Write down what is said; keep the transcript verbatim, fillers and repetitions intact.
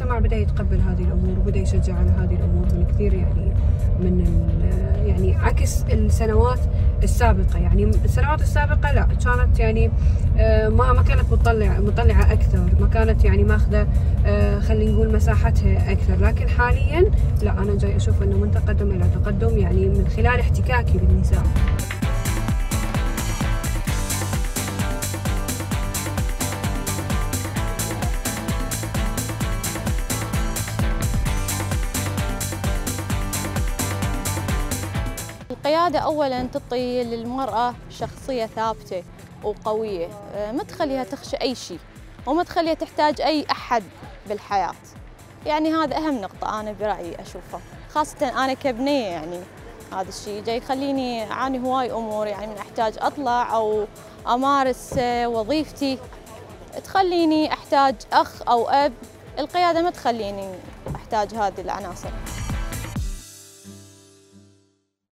المجتمع بدأ يتقبل هذه الأمور وبدأ يشجع على هذه الأمور من كثير يعني من يعني عكس السنوات السابقة. يعني السنوات السابقة لا كانت يعني ما ما كانت مطلعة مطلعة أكثر، ما كانت يعني ماخذة خلينا نقول مساحتها أكثر، لكن حاليا لا أنا جاي أشوف إنه من تقدم إلى تقدم يعني من خلال احتكاكي بالنساء. القيادة أولاً تعطي للمرأة شخصية ثابتة وقوية، ما تخليها تخشى أي شيء وما تخليها تحتاج أي أحد بالحياة. يعني هذا أهم نقطة أنا برأيي أشوفها، خاصة أنا كبنية يعني هذا الشيء جاي يخليني أعاني هواي أمور، يعني من أحتاج أطلع أو أمارس وظيفتي تخليني أحتاج أخ أو أب، القيادة ما تخليني أحتاج هذه العناصر.